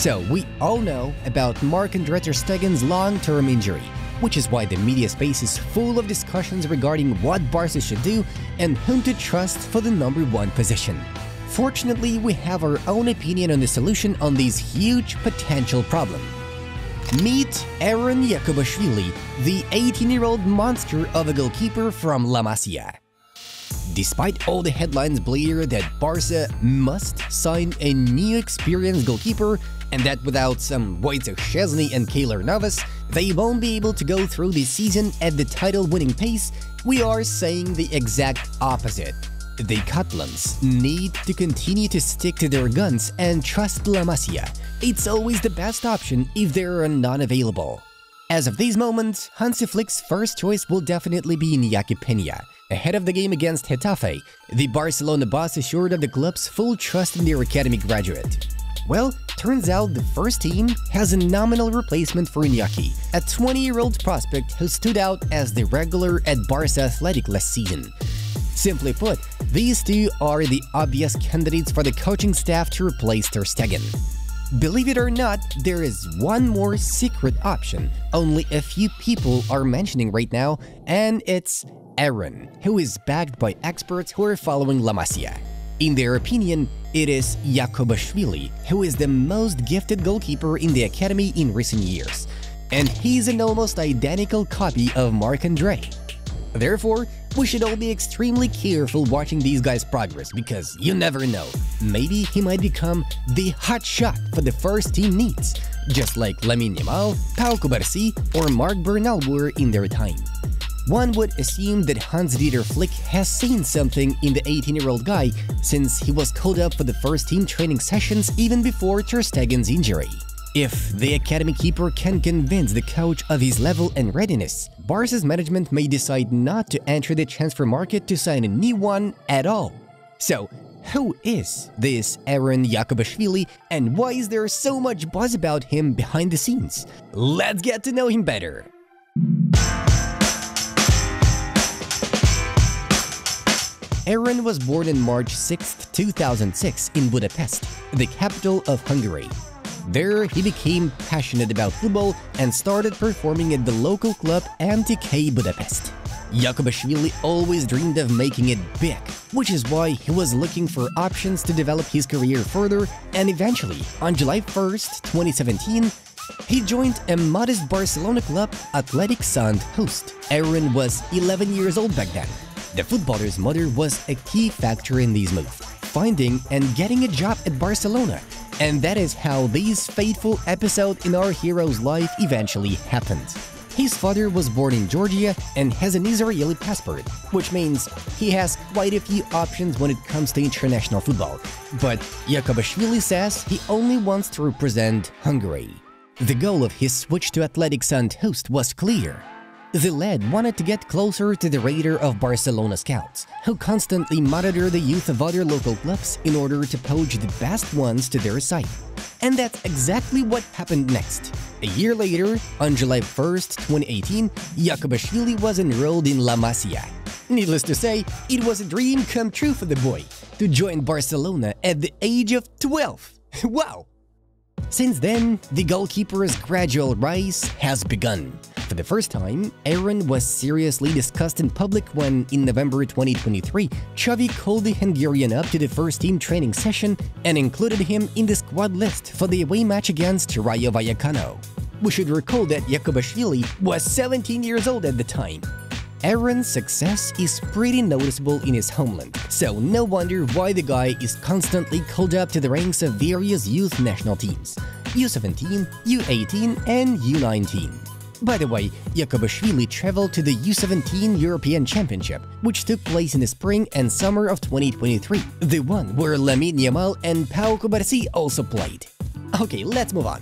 So we all know about Marc-Andre ter Stegen's long-term injury, which is why the media space is full of discussions regarding what Barça should do and whom to trust for the #1 position. Fortunately, we have our own opinion on the solution on this huge potential problem. Meet Aron Yakobishvili, the 18-year-old monster of a goalkeeper from La Masia. Despite all the headlines bleating that Barça must sign a new experienced goalkeeper and that without some Wojciech Szczęsny and Keylor Navas, they won't be able to go through this season at the title-winning pace, we are saying the exact opposite. The Catalans need to continue to stick to their guns and trust La Masia. It's always the best option if they are not available. As of this moment, Hansi Flick's first choice will definitely be Iñaki Peña. Ahead of the game against Getafe, the Barcelona boss assured of the club's full trust in their academy graduate. Well, turns out the first team has a nominal replacement for Iñaki, a 20-year-old prospect who stood out as the regular at Barca Athletic last season. Simply put, these two are the obvious candidates for the coaching staff to replace Ter Stegen. Believe it or not, there is one more secret option only a few people are mentioning right now, and it's Aron, who is backed by experts who are following La Masia. In their opinion, it is Yakobishvili who is the most gifted goalkeeper in the academy in recent years, and he's an almost identical copy of Marc-Andre. Therefore, we should all be extremely careful watching these guys' progress because you never know, maybe he might become the hot shot for the first team needs, just like Lamine Yamal, Pau Cubarsí or Mark Bernal were in their time. One would assume that Hans-Dieter Flick has seen something in the 18-year-old guy since he was called up for the first team training sessions even before Ter Stegen's injury. If the academy keeper can convince the coach of his level and readiness, Barça's management may decide not to enter the transfer market to sign a new one at all. So, who is this Aron Yakobishvili and why is there so much buzz about him behind the scenes? Let's get to know him better! Aron was born on March 6, 2006 in Budapest, the capital of Hungary. There, he became passionate about football and started performing at the local club MTK Budapest. Yakobishvili always dreamed of making it big, which is why he was looking for options to develop his career further, and eventually, on July 1st, 2017, he joined a modest Barcelona club, Athletic Sant Josep. Aron was 11 years old back then. The footballer's mother was a key factor in this move, finding and getting a job at Barcelona. And that is how this fateful episode in our hero's life eventually happened. His father was born in Georgia and has an Israeli passport, which means he has quite a few options when it comes to international football. But Yakobishvili says he only wants to represent Hungary. The goal of his switch to Athletic Sant Josep was clear. The lad wanted to get closer to the radar of Barcelona scouts, who constantly monitor the youth of other local clubs in order to poach the best ones to their side. And that's exactly what happened next. A year later, on July 1st, 2018, Yakobishvili was enrolled in La Masia. Needless to say, it was a dream come true for the boy to join Barcelona at the age of 12. Wow! Since then, the goalkeeper's gradual rise has begun. For the first time, Aron was seriously discussed in public when, in November 2023, Xavi called the Hungarian up to the first team training session and included him in the squad list for the away match against Rayo Vallecano. We should recall that Yakobishvili was 17 years old at the time. Aron's success is pretty noticeable in his homeland, so no wonder why the guy is constantly called up to the ranks of various youth national teams – U17, U18 and U19. By the way, Yakobishvili traveled to the U17 European Championship, which took place in the spring and summer of 2023, the one where Lamine Yamal and Pau Cubarsí also played. Okay, let's move on.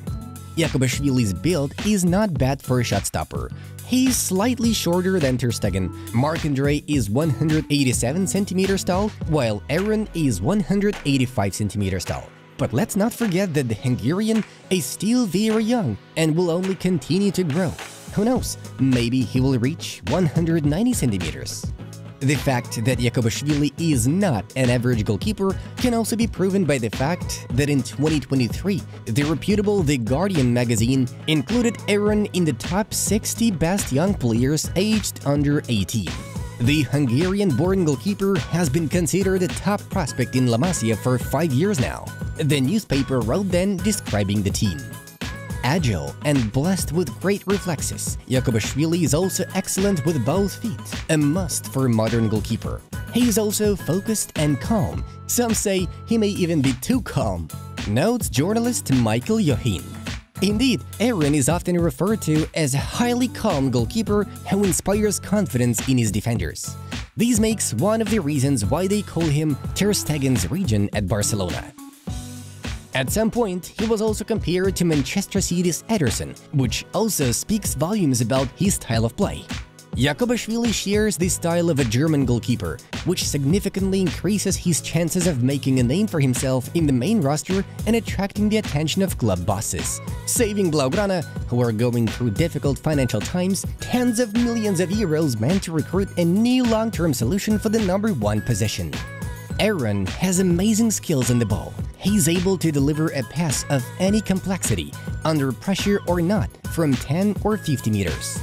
Yakobishvili's build is not bad for a shot-stopper. He's slightly shorter than Ter Stegen. Marc-Andre is 187 centimeters tall, while Aron is 185 centimeters tall. But let's not forget that the Hungarian is still very young and will only continue to grow. Who knows, maybe he will reach 190 centimeters. The fact that Yakobishvili is not an average goalkeeper can also be proven by the fact that in 2023, the reputable The Guardian magazine included Aron in the top 60 best young players aged under 18. The Hungarian-born goalkeeper has been considered a top prospect in La Masia for 5 years now. The newspaper wrote then describing the team. Agile and blessed with great reflexes, Yakobishvili is also excellent with both feet, a must for a modern goalkeeper. He is also focused and calm. Some say he may even be too calm, notes journalist Michael Jochin. Indeed, Aron is often referred to as a highly calm goalkeeper who inspires confidence in his defenders. This makes one of the reasons why they call him Ter Stegen's region at Barcelona. At some point, he was also compared to Manchester City's Ederson, which also speaks volumes about his style of play. Yakobishvili shares the style of a German goalkeeper, which significantly increases his chances of making a name for himself in the main roster and attracting the attention of club bosses, saving Blaugrana, who are going through difficult financial times, tens of millions of euros meant to recruit a new long-term solution for the #1 position. Aron has amazing skills on the ball. He's able to deliver a pass of any complexity, under pressure or not, from 10 or 50 meters.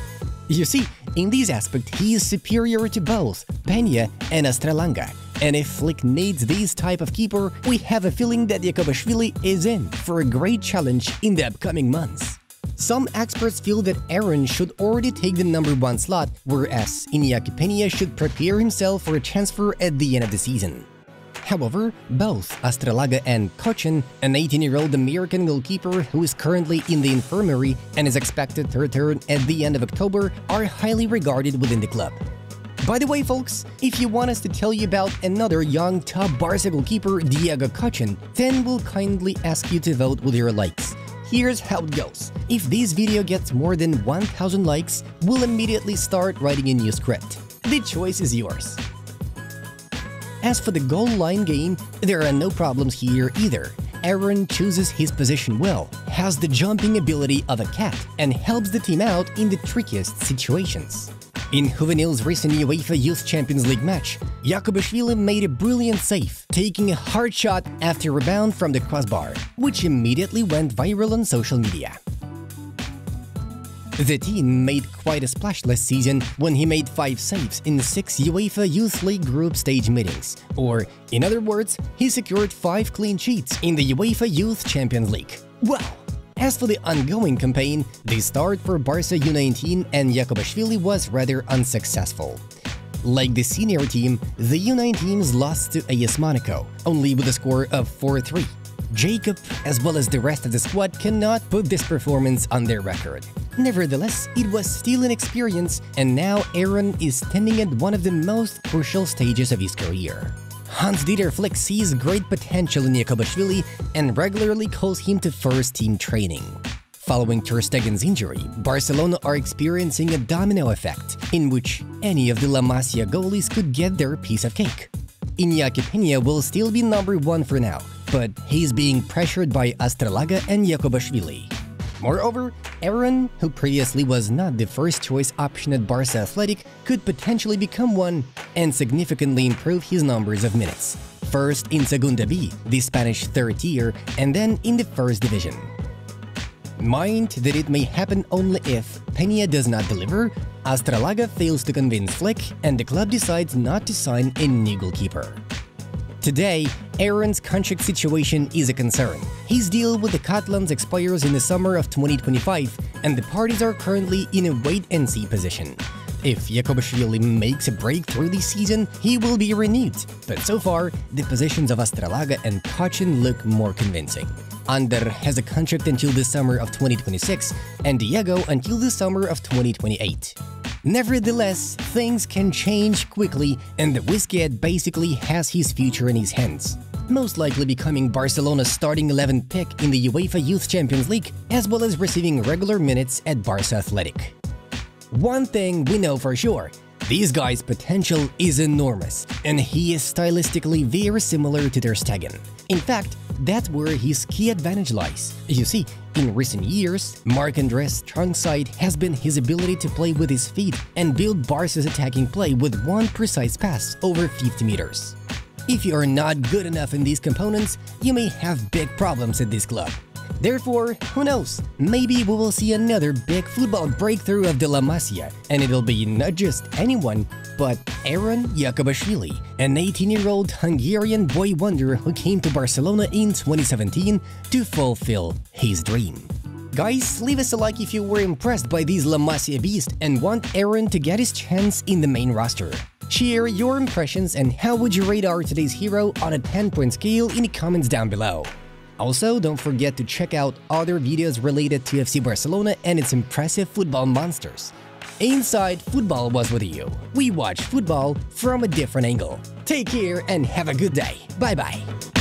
You see, in this aspect, he is superior to both Peña and Astrelanga, and if Flick needs this type of keeper, we have a feeling that Yakobishvili is in for a great challenge in the upcoming months. Some experts feel that Aron should already take the #1 slot, whereas Iñaki Peña should prepare himself for a transfer at the end of the season. However, both Astrelanga and Kochen, an 18-year-old American goalkeeper who is currently in the infirmary and is expected to return at the end of October, are highly regarded within the club. By the way, folks, if you want us to tell you about another young top Barca goalkeeper, Diego Kochen, then we'll kindly ask you to vote with your likes. Here's how it goes. If this video gets more than 1,000 likes, we'll immediately start writing a new script. The choice is yours. As for the goal line game, there are no problems here either. Aron chooses his position well, has the jumping ability of a cat, and helps the team out in the trickiest situations. In Juvenil's recent UEFA Youth Champions League match, Yakobishvili made a brilliant save, taking a hard shot after a rebound from the crossbar, which immediately went viral on social media. The team made quite a splash last season when he made 5 saves in 6 UEFA Youth League group stage meetings, or, in other words, he secured 5 clean sheets in the UEFA Youth Champions League. Wow! As for the ongoing campaign, the start for Barca U19 and Yakobishvili was rather unsuccessful. Like the senior team, the U19 teams lost to AS Monaco, only with a score of 4-3. Jacob, as well as the rest of the squad, cannot put this performance on their record. Nevertheless, it was still an experience, and now Aron is standing at one of the most crucial stages of his career. Hans-Dieter Flick sees great potential in Yakobishvili and regularly calls him to first-team training. Following Ter Stegen's injury, Barcelona are experiencing a domino effect, in which any of the La Masia goalies could get their piece of cake. Iñaki Peña will still be #1 for now, but he's being pressured by Astrelanga and Yakobishvili. Moreover, Aron, who previously was not the first-choice option at Barca Athletic, could potentially become one and significantly improve his numbers of minutes, first in Segunda B, the Spanish third tier, and then in the first division. Mind that it may happen only if Peña does not deliver, Astrelanga fails to convince Flick, and the club decides not to sign a new goalkeeper. Today, Aron's contract situation is a concern. His deal with the Catalans expires in the summer of 2025, and the parties are currently in a wait-and-see position. If Yakobishvili makes a breakthrough this season, he will be renewed, but so far, the positions of Astrelanga and Kochen look more convincing. Ander has a contract until the summer of 2026, and Diego until the summer of 2028. Nevertheless, things can change quickly, and the Whiskeyhead basically has his future in his hands, most likely becoming Barcelona's starting 11 pick in the UEFA Youth Champions League, as well as receiving regular minutes at Barca Athletic. One thing we know for sure, this guy's potential is enormous, and he is stylistically very similar to Ter Stegen. In fact, That's where his key advantage lies. You see, in recent years, Marc-Andre's strong side has been his ability to play with his feet and build Barca's attacking play with one precise pass over 50 meters. If you are not good enough in these components, you may have big problems at this club. Therefore, who knows, maybe we will see another big football breakthrough of the La Masia, and it'll be not just anyone, but Aron Yakobishvili, an 18-year-old Hungarian boy wonder who came to Barcelona in 2017 to fulfill his dream. Guys, leave us a like if you were impressed by these La Masia beast and want Aron to get his chance in the main roster. Share your impressions and how would you rate our today's hero on a 10-point scale in the comments down below. Also, don't forget to check out other videos related to FC Barcelona and its impressive football monsters. Inside Football was with you. We watch football from a different angle. Take care and have a good day. Bye-bye.